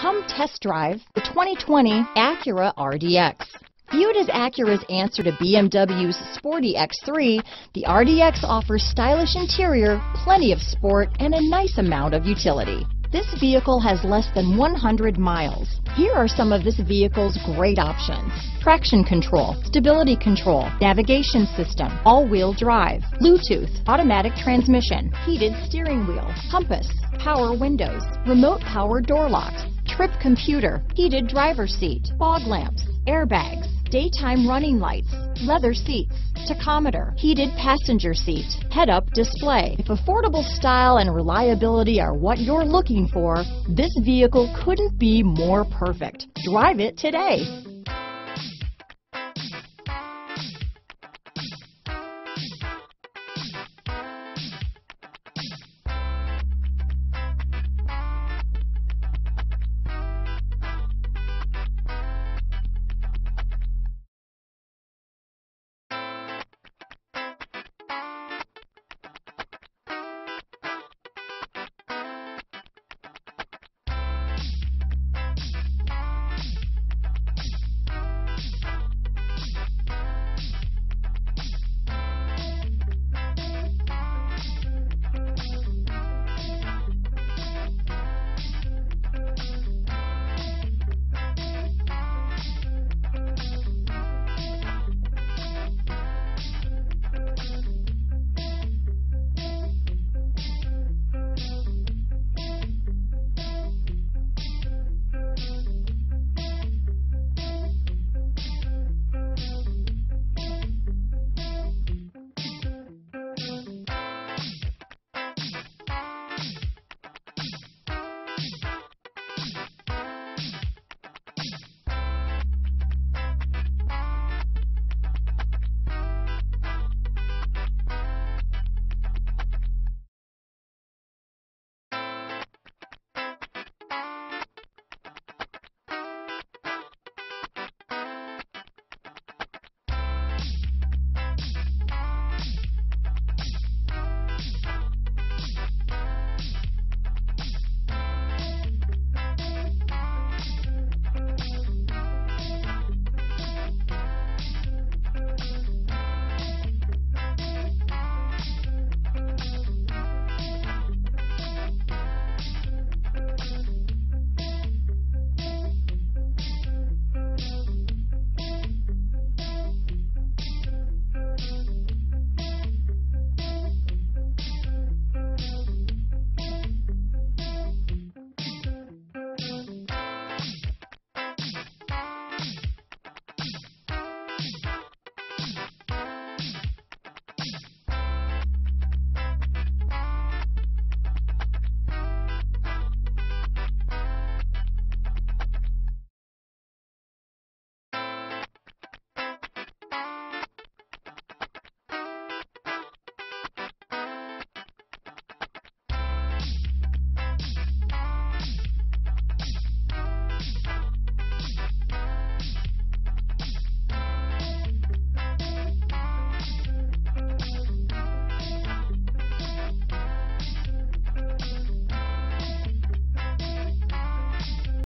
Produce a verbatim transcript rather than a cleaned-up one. Come test drive the twenty twenty Acura R D X. Viewed as Acura's answer to B M W's sporty X three, the R D X offers stylish interior, plenty of sport, and a nice amount of utility. This vehicle has less than one hundred miles. Here are some of this vehicle's great options: traction control, stability control, navigation system, all-wheel drive, Bluetooth, automatic transmission, heated steering wheel, compass, power windows, remote power door locks, trip computer, heated driver's seat, fog lamps, airbags, daytime running lights, leather seats, tachometer, heated passenger seat, head-up display. If affordable style and reliability are what you're looking for, this vehicle couldn't be more perfect. Drive it today.